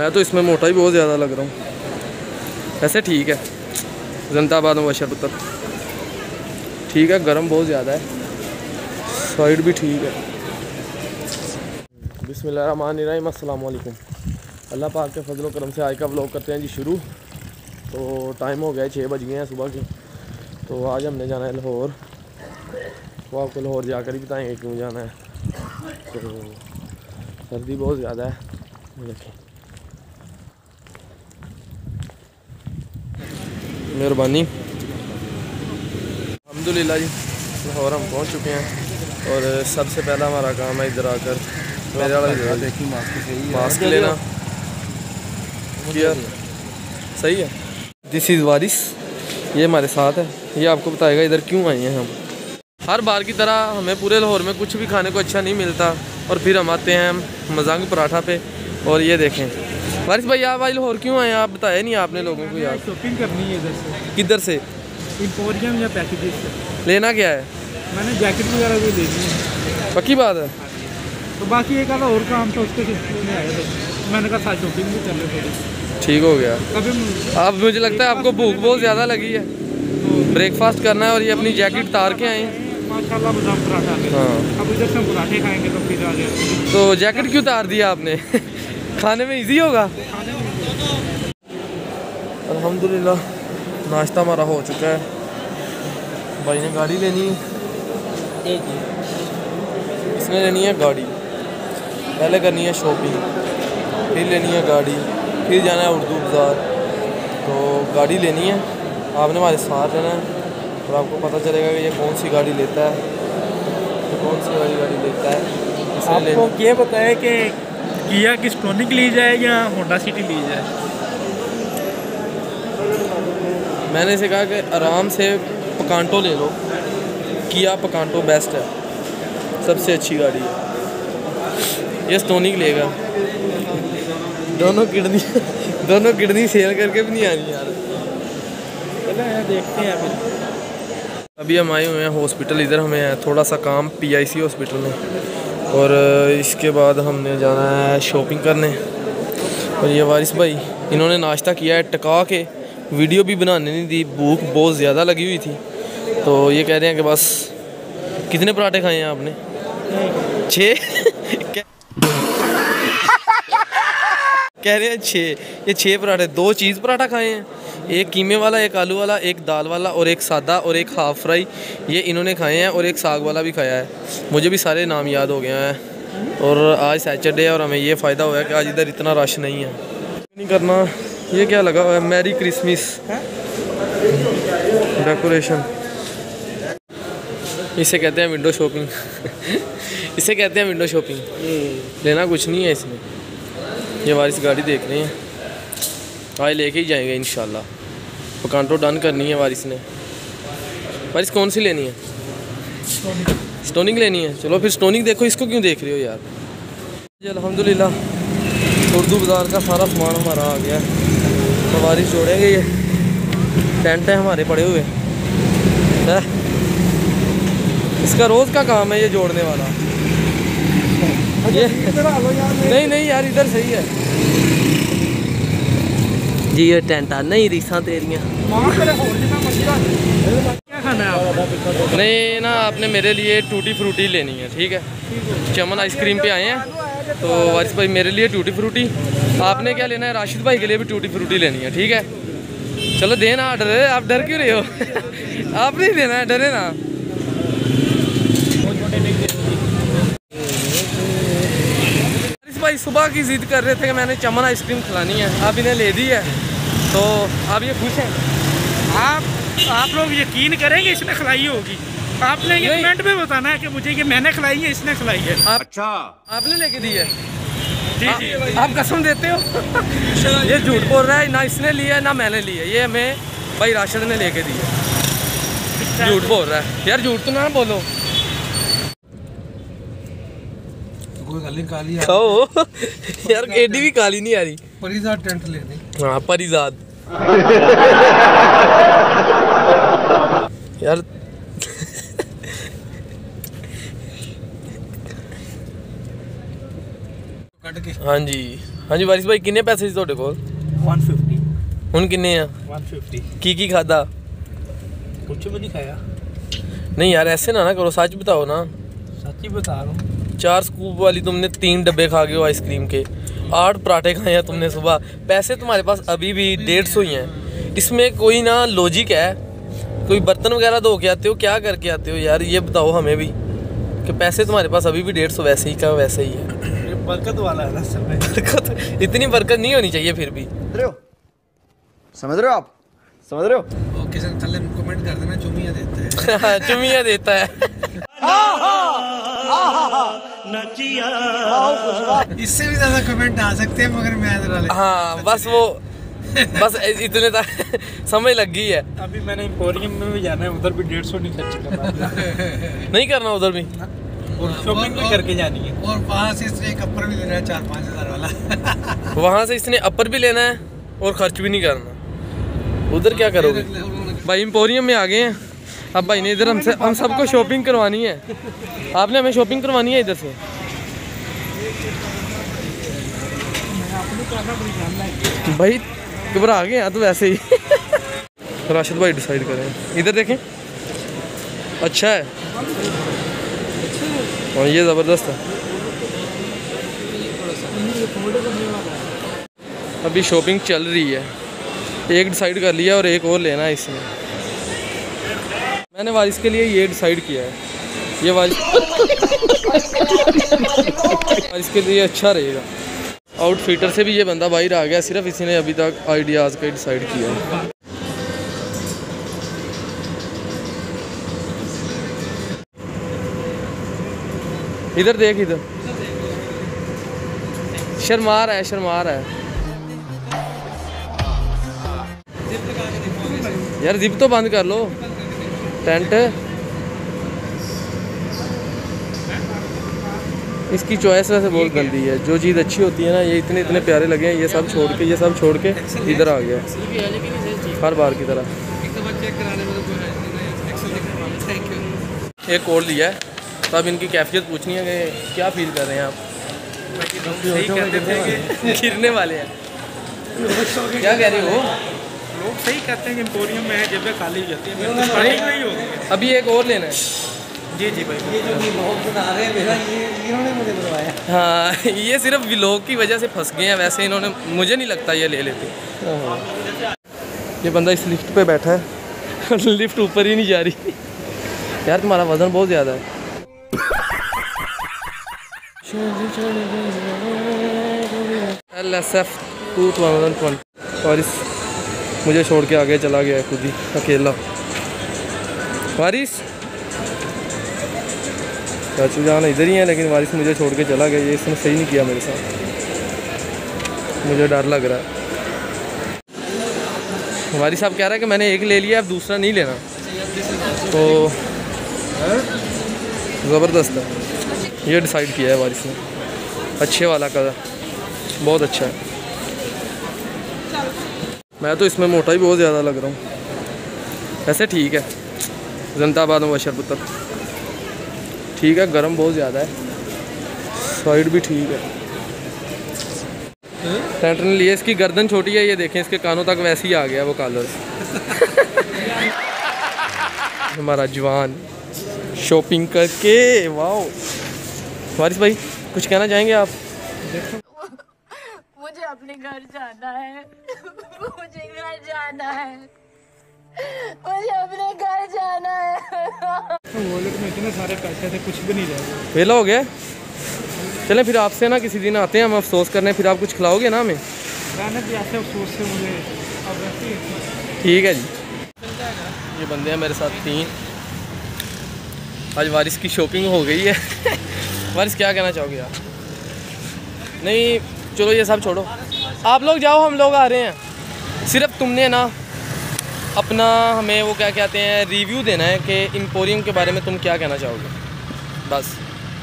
मैं तो इसमें मोटा ही बहुत ज़्यादा लग रहा हूँ। वैसे ठीक है, जनताबाद मुबशर उत्तर ठीक है, गर्म बहुत ज़्यादा है, साइड भी ठीक है। बिस्मिल्लाहिर्रहमानिर्रहीम, अस्सलाम वालेकुम। अल्लाह पाक के फजल करम से आज का व्लॉग करते हैं जी शुरू। तो टाइम हो गया 6 बज गए हैं सुबह के। तो आज हमने जाना है लाहौर, तो आपको लाहौर जाकर ही बताएंगे क्यों जाना है। तो सर्दी बहुत ज़्यादा है। देखिए मेहरबानी, अल्हम्दुलिल्लाह जी लाहौर हम पहुंच चुके हैं। और सबसे पहला हमारा काम है इधर आकर मेरे वाला देखिए मास्क लेना, सही है। दिस इज़ वारिस, ये हमारे साथ है, ये आपको बताएगा इधर क्यों आए हैं हम। हर बार की तरह हमें पूरे लाहौर में कुछ भी खाने को अच्छा नहीं मिलता और फिर हम आते हैं मजांग पराठा पे। और ये देखें वारिस भाई, आप भाई लाहौर क्यों आए? आप बताया नहीं आपने लोगों को। यार शॉपिंग करनी है इधर से। किधर से? एम्पोरियम या पैकेज से। लेना क्या है? मैंने जैकेट वगैरह भी लेनी है। पक्की बात है। तो बाकी एक आधा और काम था, उसके मैंने कहा था शॉपिंग भी कर ले, ठीक हो गया। आप मुझे लगता है आपको भूख बहुत ज़्यादा लगी है, ब्रेकफास्ट करना है। और ये अपनी जैकेट उतार के आए माशाल्लाह, पराठे खाएंगे तो फिर आगे। तो जैकेट क्यों उतार दिया आपने? खाने में इजी होगा। अल्हम्दुलिल्लाह नाश्ता हमारा हो चुका है। भाई ने गाड़ी लेनी है, इसने लेनी है गाड़ी, पहले करनी है शॉपिंग, फिर लेनी है गाड़ी, फिर जाना है उर्दू बाज़ार। तो गाड़ी लेनी है, आपने हमारे साथ रहना है और आपको पता चलेगा कि ये कौन सी गाड़ी लेता है, तो कौन सी वाली गाड़ी लेता है। आपको ये बताएं कि किया कि स्टोनिक ली जाए या होंडा सिटी ली जाए। मैंने इसे कहा कि आराम से पकांटो ले लो, किया पकांटो बेस्ट है, सबसे अच्छी गाड़ी है। ये स्टोनिक लेगा, दोनों किडनी सेल करके भी नहीं आ रही यार। देखते हैं अभी। अभी हम आए हुए हैं हॉस्पिटल, इधर हमें है थोड़ा सा काम PIC हॉस्पिटल में। और इसके बाद हमने जाना है शॉपिंग करने। और ये वारिस भाई, इन्होंने नाश्ता किया है टका के, वीडियो भी बनाने नहीं दी, भूख बहुत ज़्यादा लगी हुई थी। तो ये कह रहे हैं कि बस। कितने पराठे खाए हैं आपने? 6 कह रहे हैं 6। ये 6 पराठे, 2 चीज़ पराठा खाए हैं, एक कीमे वाला, एक आलू वाला, एक दाल वाला और एक सादा और एक हाफ़ फ्राई, ये इन्होंने खाए हैं। और एक साग वाला भी खाया है। मुझे भी सारे नाम याद हो गए हैं। और आज सैटरडे है और हमें ये फ़ायदा हुआ है कि आज इधर इतना रश नहीं है। नहीं करना, ये क्या लगा हुआ है? मैरी क्रिसमस डेकोरेशन, इसे कहते हैं विंडो शॉपिंग। इसे कहते हैं विंडो शॉपिंग। लेना कुछ नहीं है इसमें। ये वारिस गाड़ी देख रहे हैं, आज लेके ही जाएंगे इंशाल्लाह। पकांटो डन करनी है वारिस ने। वारिस कौन सी लेनी है? स्टोनिक लेनी है। चलो फिर स्टोनिक देखो, इसको क्यों देख रहे हो यार। जी अल्हम्दुलिल्लाह उर्दू बाज़ार का सारा सामान हमारा आ गया है। तो वारिस जोड़ेंगे। ये टेंट है हमारे पड़े हुए है, इसका रोज़ का काम है ये जोड़ने वाला। ये नहीं यार इधर सही है जी। ये टेंटा नहीं रीसा तेरियाँ नहीं ना। आपने मेरे लिए टूटी फ्रूटी लेनी है, ठीक है। चमन आइसक्रीम पे आए हैं, तो वारिस भाई मेरे लिए टूटी फ्रूटी, आपने क्या लेना है? राशिद भाई के लिए भी टूटी फ्रूटी लेनी है, ठीक है। चलो देना ऑर्डर। आप डर क्यों रहे हो? आप नहीं देना है, डरे ना। सुबह की जिद कर रहे थे कि मैंने चमन आइसक्रीम खिलानी है, अब इन्हें ले दी है, तो अब ये खुश हैं। आप लोग यकीन करेंगे इसने खिलाई होगी। आपने ये कमेंट में बताना है कि मुझे ये मैंने खिलाई है, इसने खिलाई है। अच्छा आपने लेके दी है? जी। आप कसम देते हो? ये झूठ बोल रहा है, ना इसने लिया है ना मैंने लिया, ये हमें भाई राशिद ने लेके दी है। झूठ बोल रहा है यार, झूठ तो ना बोलो। काली यार केडी भी काली नहीं आ रही। परिजाद टेंट ले दे। हाँ परिजाद। यार हाँ जी हाँ जी वारिस भाई किन्ने पैसे सी तुहाडे कोल? 150। हुण किन्ने आ? 150। की खादा? कुछ भी नहीं खाया। नहीं यार ऐसे ना करो, सच बताओ ना। सच ही बता रहा हूँ। 4 स्कूप वाली तुमने 3 डब्बे खा गए हो आइसक्रीम के, 8 पराठे खाए हैं तुमने सुबह, पैसे तुम्हारे पास अभी भी 150 ही हैं। इसमें कोई ना लॉजिक है, कोई बर्तन वगैरह धो के आते हो, क्या करके आते हो यार ये बताओ हमें भी कि पैसे तुम्हारे पास अभी भी 150 वैसे ही का वैसे ही है। ये बरकत वाला है ना सर, बरकत इतनी बरकत नहीं होनी चाहिए फिर भी, समझ रहे हो आप, समझ रहे हो। ओके सर कल कमेंट कर देना, चुमिया देता है। चुमिया देता है। इससे भी ज्यादा कमेंट आ सकते हैं मगर मैं हाँ बस वो बस इतने तक समय लग गई है। अभी मैंने एम्पोरियम में भी जाना है, उधर भी 150 नहीं खर्च करना। नहीं करना उधर भी, और शॉपिंग भी करके जानी है, और वहाँ से इसने एक अपर भी लेना है 4-5 हज़ार वाला। वहाँ से इसने अपर भी लेना है और खर्च भी नहीं करना। उधर क्या करोगे भाई? एम्पोरियम में आ गए हैं अब भाई ने, इधर हमसे हम सबको शॉपिंग करवानी है। आपने हमें शॉपिंग करवानी है इधर से। भाई घबरा आ गए तो वैसे ही। राशिद भाई डिसाइड करें। इधर देखें, अच्छा है और ये ज़बरदस्त है। अभी शॉपिंग चल रही है, एक डिसाइड कर लिया और एक और लेना है। इसमें मैंने वारिस के लिए ये डिसाइड किया है, ये वारिस के लिए अच्छा रहेगा। आउटफिटर से भी ये बंदा बाहर आ गया, सिर्फ इसी ने अभी तक आइडियाज़ का डिसाइड किया है। इधर देख, इधर शर्मा रहा है, शर्मा रहा है यार। जिप तो बंद कर लो, टेंट इसकी चॉइस वैसे बहुत गंदी है। जो चीज़ अच्छी होती है ना, ये इतने इतने प्यारे लगे हैं, ये सब छोड़ के इधर आ गया हर बार की तरह। एक और लिया है, तब इनकी कैफियत पूछनी है कि क्या फील कर रहे हैं आप। सही कहते थे कि गिरने वाले हैं, क्या कह रहे हो लोग सही कहते हैं कि एम्पोरियम में है जब वे खाली जाती है। तो अभी एक और लेना है। जी जी भाई, ये जो व्लॉग बना रहे हैं मेरा, ये इन्होंने मुझे बनवाया। हाँ ये सिर्फ व्लॉग की वजह से फंस गए हैं, वैसे इन्होंने मुझे नहीं लगता ये ले लेते। ये बंदा इस लिफ्ट पे बैठा है। लिफ्ट ऊपर ही नहीं जा रही। यार तुम्हारा वजन बहुत ज़्यादा है। LSF 2020 और इस मुझे छोड़ के आगे चला गया खुद ही अकेला। वारिस चाचू जान इधर ही है, लेकिन वारिस मुझे छोड़ के चला गया। ये इसने सही नहीं किया मेरे साथ, मुझे डर लग रहा है। वारिस साहब कह रहा है कि मैंने एक ले लिया, अब दूसरा नहीं लेना। तो ज़बरदस्त है, ये डिसाइड किया है वारिस ने। अच्छे वाला का बहुत अच्छा है। मैं तो इसमें मोटा ही बहुत ज़्यादा लग रहा हूँ। ऐसे ठीक है, जनताबाद मुबशर पुत्र ठीक है। गर्म बहुत ज़्यादा है, साइड भी ठीक है। सेंटर ने लिए, इसकी गर्दन छोटी है, ये देखें इसके कानों तक वैसे ही आ गया वो कॉलर। हमारा जवान शॉपिंग करके वाओ। वारिस भाई कुछ कहना चाहेंगे आप? मुझे अपने घर जाना है, मुझे घर जाना है, मुझे अपने घर जाना है। वॉलेट में इतने सारे पैसे थे, कुछ भी नहीं रहा, वेला हो गया। चलें फिर आपसे ना किसी दिन आते हैं हम अफसोस करने, फिर आप कुछ खिलाओगे ना हमें? अफसोस से मुझे ठीक है जी। ये बंदे हैं मेरे साथ 3। आज वारिस की शॉपिंग हो गई है। वारिस क्या कहना चाहोगे आप? नहीं चलो ये सब छोड़ो, आप लोग जाओ, हम लोग आ रहे हैं। सिर्फ तुमने ना अपना हमें वो क्या कहते हैं रिव्यू देना है कि एम्पोरियम के बारे में तुम क्या कहना चाहोगे, बस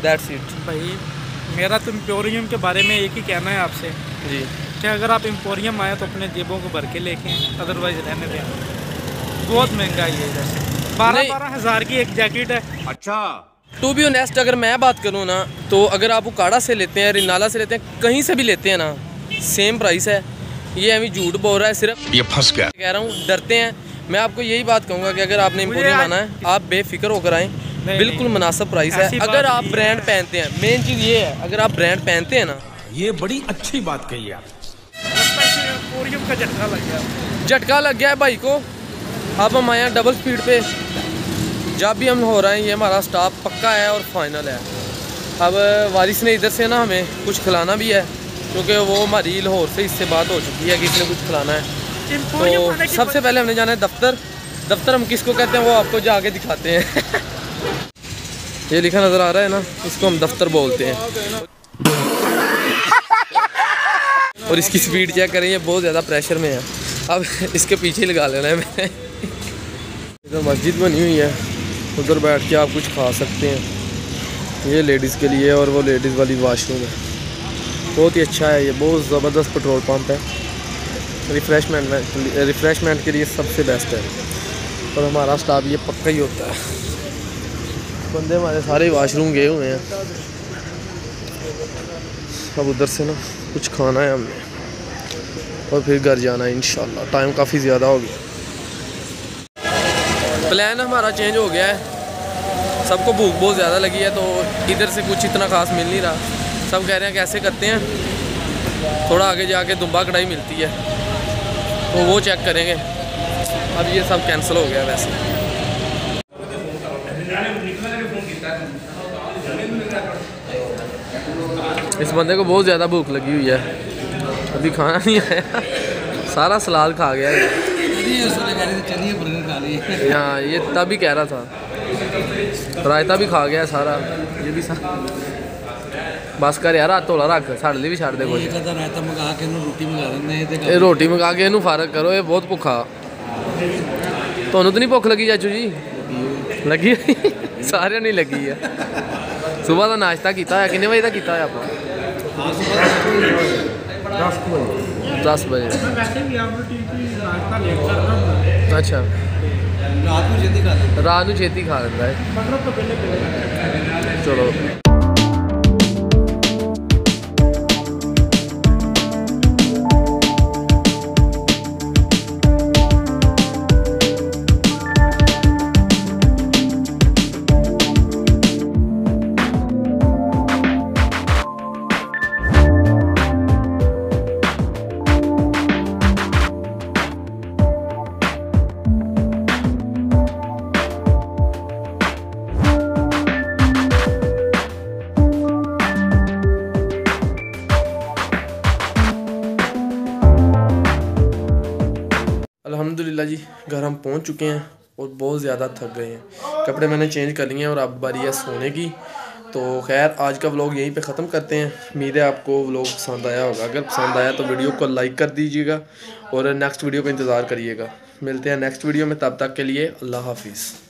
दैट्स इट। भाई मेरा तो एम्पोरियम के बारे में एक ही कहना है आपसे जी, कि अगर आप एम्पोरियम आए तो अपने जेबों को भर के लेके आएँ, अदरवाइज़ रहने दें। बहुत महंगा है इधर से, 12-12 हज़ार की एक जैकेट है। अच्छा टू बी ऑनेस्ट अगर मैं बात करूँ ना, तो अगर आप उकाड़ा से लेते हैं, रिनाला से लेते हैं, कहीं से भी लेते हैं ना, सेम प्राइस है। ये हमें झूठ बोल रहा है सिर्फ, ये फंस गया। कह रहा हूँ डरते हैं। मैं आपको यही बात कहूँगा कि अगर आपने इम्पोरियम आना है आप बेफिक्र होकर आएँ, बिल्कुल मुनासिब प्राइस है। अगर आप ब्रांड पहनते हैं, मेन चीज़ ये है अगर आप ब्रांड पहनते हैं ना। ये बड़ी अच्छी बात कही आप। इम्पोरियम का झटका लग गया, झटका लग गया है भाई को। अब हम आए हैं डबल स्पीड पे, जब भी हम हो रहे हैं ये हमारा स्टाफ पक्का है और फाइनल है। अब वारिस ने इधर से ना हमें कुछ खिलाना भी है क्योंकि वो हमारी लाहौर से इससे बात हो चुकी है कि इसने कुछ खिलाना है। तो सबसे पहले हमने जाना है दफ्तर। दफ्तर हम किसको कहते हैं वो आपको जाके दिखाते हैं। ये लिखा नज़र आ रहा है ना, इसको हम दफ्तर बोलते हैं। और इसकी स्पीड चेक करें, ये बहुत ज़्यादा प्रेशर में है। अब इसके पीछे ही लगा लेना है मैंने। इधर मस्जिद बनी हुई है, उधर बैठ के आप कुछ खा सकते हैं। ये लेडीज़ के लिए और वो लेडीज़ वाली वाशरूम है, बहुत ही अच्छा है। ये बहुत ज़बरदस्त पेट्रोल पंप है, रिफ़्रेशमेंट के लिए सबसे बेस्ट है। और हमारा स्टाफ ये पक्का ही होता है। बंदे हमारे सारे वाशरूम गए हुए हैं। अब उधर से ना कुछ खाना है हमने और फिर घर जाना है इंशाल्लाह। टाइम काफ़ी ज़्यादा हो गया, प्लान हमारा चेंज हो गया है। सबको भूख बहुत ज़्यादा लगी है तो इधर से कुछ इतना ख़ास मिल नहीं रहा। सब कह रहे हैं कैसे करते हैं, थोड़ा आगे जाके दुम्बा कढ़ाई मिलती है तो वो चेक करेंगे। अब ये सब कैंसिल हो गया वैसे। इस बंदे को बहुत ज़्यादा भूख लगी हुई है, अभी खाना नहीं आया, सारा सलाद खा गया है। हाँ ये तभी कह रहा था, रायता भी खा गया सारा, ये भी सारा। बस कर यार, हथ हौला रख, साढ़े लिए भी छड़ दे कोई। रोटी मंगा के इनू फारग करो, ये बहुत भुखा। थानू तो नहीं भुख लगी चाचू जी? लगी सारे नहीं लगी है। सुबह का नाश्ता किया है, कितने बजे तक किया है आपको? 10 बजे। अच्छा, रात को छेती खा लेता है। चलो अल्हम्दुलिल्लाह जी घर हम पहुंच चुके हैं और बहुत ज़्यादा थक गए हैं। कपड़े मैंने चेंज कर लिए हैं और अब बारी है सोने की। तो खैर आज का व्लॉग यहीं पे ख़त्म करते हैं। उम्मीद है आपको व्लॉग पसंद आया होगा। अगर पसंद आया तो वीडियो को लाइक कर दीजिएगा और नेक्स्ट वीडियो का इंतज़ार करिएगा। मिलते हैं नेक्स्ट वीडियो में, तब तक के लिए अल्लाह हाफिज़।